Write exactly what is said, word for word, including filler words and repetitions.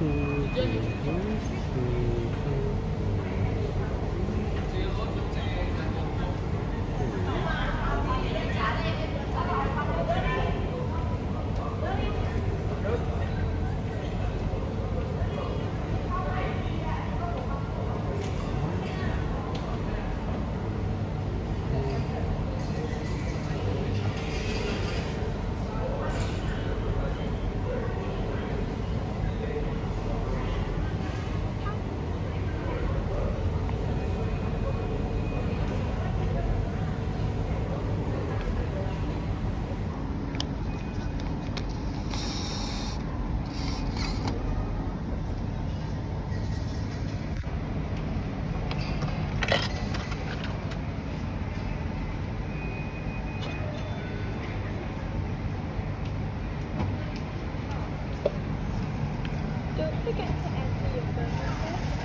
Don't forget to enter your phone number.